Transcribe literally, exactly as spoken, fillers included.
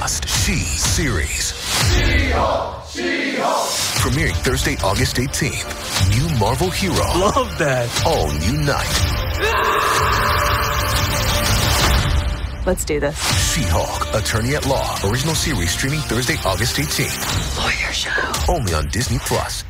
must-see series. She-Hulk! She-Hulk! Premiering Thursday, August eighteenth. New Marvel hero. Love that. All new night. Let's do this. She-Hulk, Attorney at Law. Original series streaming Thursday, August eighteenth. Lawyer show. Only on Disney Plus.